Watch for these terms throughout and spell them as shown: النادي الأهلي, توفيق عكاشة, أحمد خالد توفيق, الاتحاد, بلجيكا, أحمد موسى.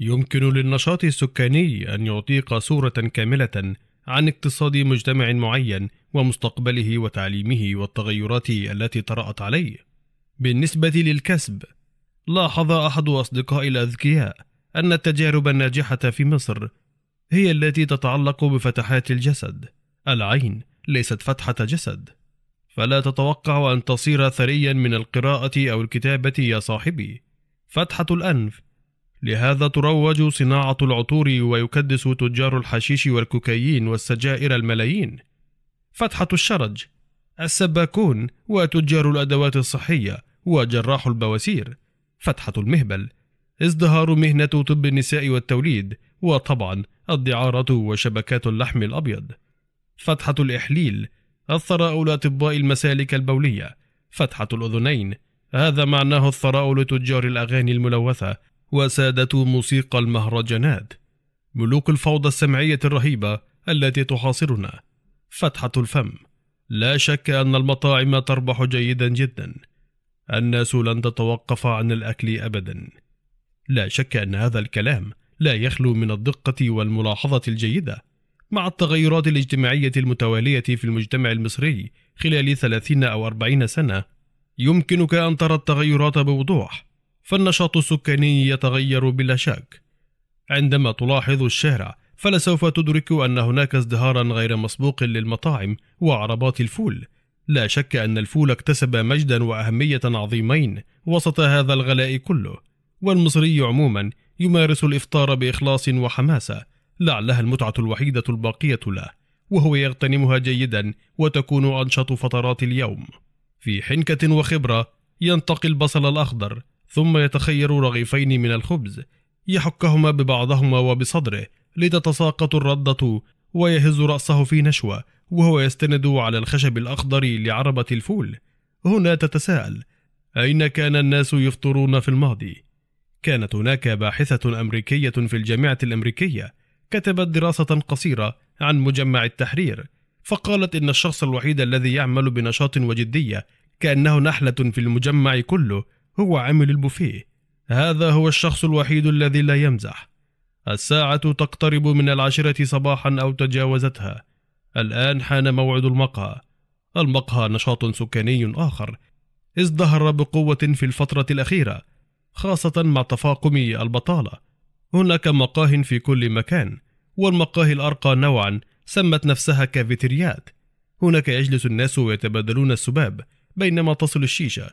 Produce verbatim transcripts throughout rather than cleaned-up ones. يمكن للنشاط السكاني أن يعطيك صورة كاملة عن اقتصاد مجتمع معين ومستقبله وتعليمه والتغيرات التي طرأت عليه. بالنسبة للكسب، لاحظ أحد أصدقائي الأذكياء أن التجارب الناجحة في مصر هي التي تتعلق بفتحات الجسد، العين ليست فتحة جسد. فلا تتوقع أن تصير ثريا من القراءة أو الكتابة يا صاحبي. فتحة الأنف، لهذا تروج صناعة العطور ويكدس تجار الحشيش والكوكايين والسجائر الملايين. فتحة الشرج، السباكون وتجار الأدوات الصحية وجراح البواسير. فتحة المهبل، ازدهار مهنة طب النساء والتوليد، وطبعا الدعارة وشبكات اللحم الأبيض. فتحة الإحليل، الثراء لأطباء المسالك البولية. فتحة الأذنين، هذا معناه الثراء لتجار الأغاني الملوثة وسادة موسيقى المهرجانات، ملوك الفوضى السمعية الرهيبة التي تحاصرنا. فتحة الفم، لا شك أن المطاعم تربح جيدا جدا، الناس لن تتوقف عن الأكل أبدا. لا شك أن هذا الكلام لا يخلو من الدقة والملاحظة الجيدة. مع التغيرات الاجتماعية المتوالية في المجتمع المصري خلال ثلاثين أو أربعين سنة، يمكنك أن ترى التغيرات بوضوح. فالنشاط السكاني يتغير بلا شك. عندما تلاحظ الشارع فلسوف تدرك أن هناك ازدهارا غير مسبوق للمطاعم وعربات الفول. لا شك أن الفول اكتسب مجدا وأهمية عظيمين وسط هذا الغلاء كله. والمصري عموما يمارس الإفطار بإخلاص وحماسة، لعلها المتعة الوحيدة الباقية له، وهو يغتنمها جيدا وتكون أنشط فترات اليوم. في حنكة وخبرة ينتقي البصل الأخضر، ثم يتخير رغيفين من الخبز، يحكهما ببعضهما وبصدره لتتساقط الردة، ويهز رأسه في نشوة وهو يستند على الخشب الأخضر لعربة الفول. هنا تتساءل، أين كان الناس يفطرون في الماضي؟ كانت هناك باحثة أمريكية في الجامعة الأمريكية كتبت دراسة قصيرة عن مجمع التحرير، فقالت إن الشخص الوحيد الذي يعمل بنشاط وجدية كأنه نحلة في المجمع كله هو عامل البوفيه. هذا هو الشخص الوحيد الذي لا يمزح. الساعة تقترب من العاشرة صباحا أو تجاوزتها. الآن حان موعد المقهى. المقهى نشاط سكاني آخر ازدهر بقوة في الفترة الأخيرة، خاصة مع تفاقم البطالة. هناك مقاه في كل مكان، والمقاهي الأرقى نوعا سمت نفسها كافيتريات. هناك يجلس الناس ويتبادلون السباب بينما تصل الشيشة.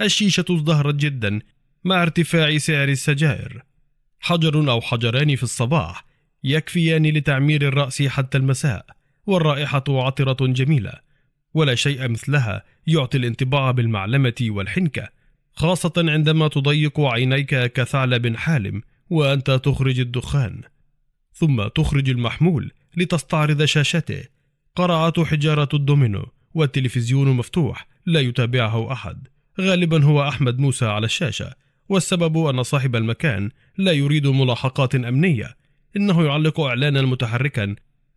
الشيشة ازدهرت جدا مع ارتفاع سعر السجائر. حجر أو حجران في الصباح يكفيان لتعمير الرأس حتى المساء، والرائحة عطرة جميلة، ولا شيء مثلها يعطي الانطباع بالمعلمة والحنكة، خاصة عندما تضيق عينيك كثعلب حالم وأنت تخرج الدخان، ثم تخرج المحمول لتستعرض شاشته. قرعت حجارة الدومينو، والتلفزيون مفتوح لا يتابعه أحد، غالبا هو أحمد موسى على الشاشة، والسبب أن صاحب المكان لا يريد ملاحقات أمنية. إنه يعلق إعلانا متحركا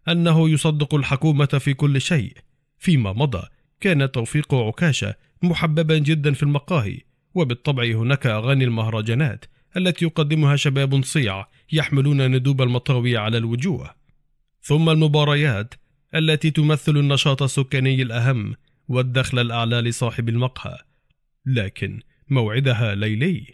أنه يصدق الحكومة في كل شيء. فيما مضى كان توفيق عكاشة محببا جدا في المقاهي، وبالطبع هناك أغاني المهرجانات التي يقدمها شباب صيع يحملون ندوب المطاوي على الوجوه. ثم المباريات التي تمثل النشاط السكاني الأهم والدخل الأعلى لصاحب المقهى، لكن موعدها ليلي.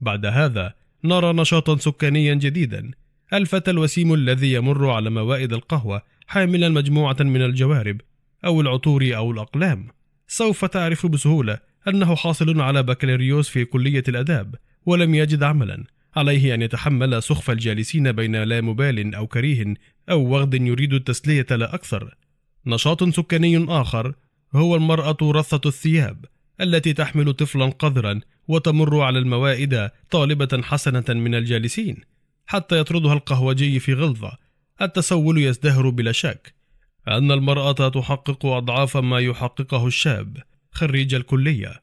بعد هذا نرى نشاطا سكانيا جديدا، الفتى الوسيم الذي يمر على موائد القهوة حاملا مجموعة من الجوارب أو العطور أو الأقلام. سوف تعرف بسهولة أنه حاصل على بكالوريوس في كلية الآداب ولم يجد عملا، عليه أن يتحمل سخف الجالسين بين لا مبال أو كريه أو وغد يريد التسلية لا أكثر. نشاط سكاني آخر هو المرأة رثة الثياب التي تحمل طفلا قذرا وتمر على الموائد طالبة حسنة من الجالسين حتى يطردها القهوجي في غلظة. التسول يزدهر بلا شك. أن المرأة تحقق أضعاف ما يحققه الشاب خريج الكلية.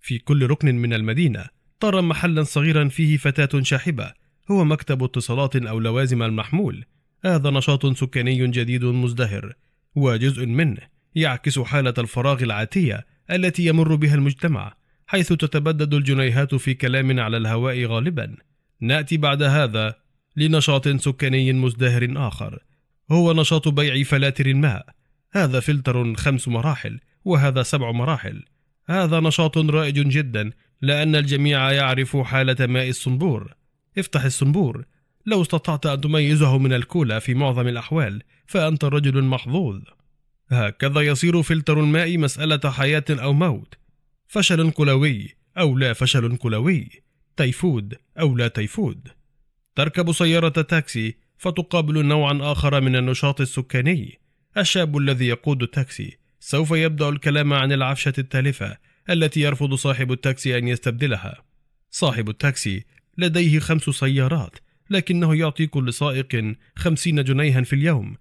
في كل ركن من المدينة ترى محلا صغيرا فيه فتاة شاحبة، هو مكتب اتصالات أو لوازم المحمول. هذا نشاط سكاني جديد مزدهر، وجزء منه يعكس حالة الفراغ العاتية التي يمر بها المجتمع، حيث تتبدد الجنيهات في كلام على الهواء غالبا. نأتي بعد هذا لنشاط سكاني مزدهر آخر، هو نشاط بيع فلاتر الماء. هذا فلتر خمس مراحل وهذا سبع مراحل. هذا نشاط رائج جدا لأن الجميع يعرف حالة ماء الصنبور. افتح الصنبور، لو استطعت أن تميزه من الكولا في معظم الأحوال فأنت رجل محظوظ. هكذا يصير فلتر الماء مسألة حياة أو موت، فشل كلوي أو لا فشل كلوي، تيفود أو لا تيفود. تركب سيارة تاكسي فتقابل نوعا آخر من النشاط السكاني. الشاب الذي يقود التاكسي سوف يبدأ الكلام عن العفشة التالفة التي يرفض صاحب التاكسي أن يستبدلها. صاحب التاكسي لديه خمس سيارات لكنه يعطي كل سائق خمسين جنيها في اليوم،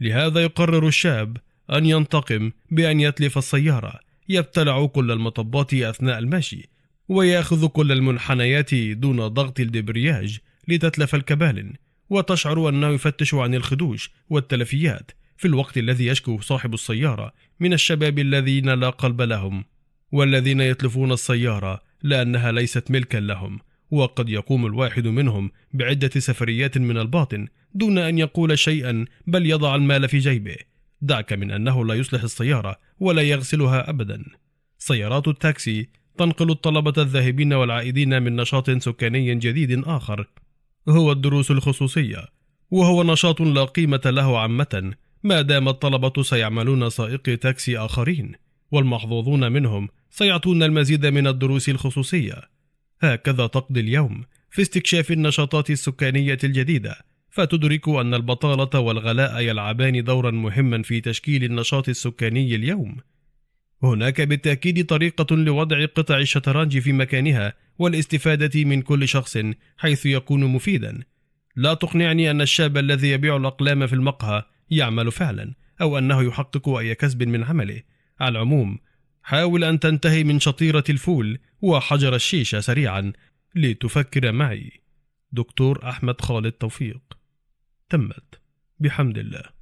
لهذا يقرر الشاب أن ينتقم بأن يتلف السيارة، يبتلع كل المطبات أثناء المشي ويأخذ كل المنحنيات دون ضغط الدبرياج لتتلف الكبالن، وتشعر أنه يفتش عن الخدوش والتلفيات في الوقت الذي يشكو صاحب السيارة من الشباب الذين لا قلب لهم والذين يتلفون السيارة لأنها ليست ملكا لهم، وقد يقوم الواحد منهم بعدة سفريات من الباطن دون أن يقول شيئا بل يضع المال في جيبه. دعك من أنه لا يصلح السيارة ولا يغسلها أبدا. سيارات التاكسي تنقل الطلبة الذاهبين والعائدين من نشاط سكاني جديد آخر هو الدروس الخصوصية، وهو نشاط لا قيمة له عامة ما دام الطلبة سيعملون سائقي تاكسي آخرين، والمحظوظون منهم سيعطون المزيد من الدروس الخصوصية. هكذا تقضي اليوم في استكشاف النشاطات السكانية الجديدة، فتدرك أن البطالة والغلاء يلعبان دورا مهما في تشكيل النشاط السكاني اليوم. هناك بالتأكيد طريقة لوضع قطع الشطرنج في مكانها والاستفادة من كل شخص حيث يكون مفيدا. لا تقنعني أن الشاب الذي يبيع الأقلام في المقهى يعمل فعلا أو أنه يحقق أي كسب من عمله. على العموم حاول أن تنتهي من شطيرة الفول وحجر الشيشة سريعا لتفكر معي. دكتور أحمد خالد توفيق. تمت بحمد الله.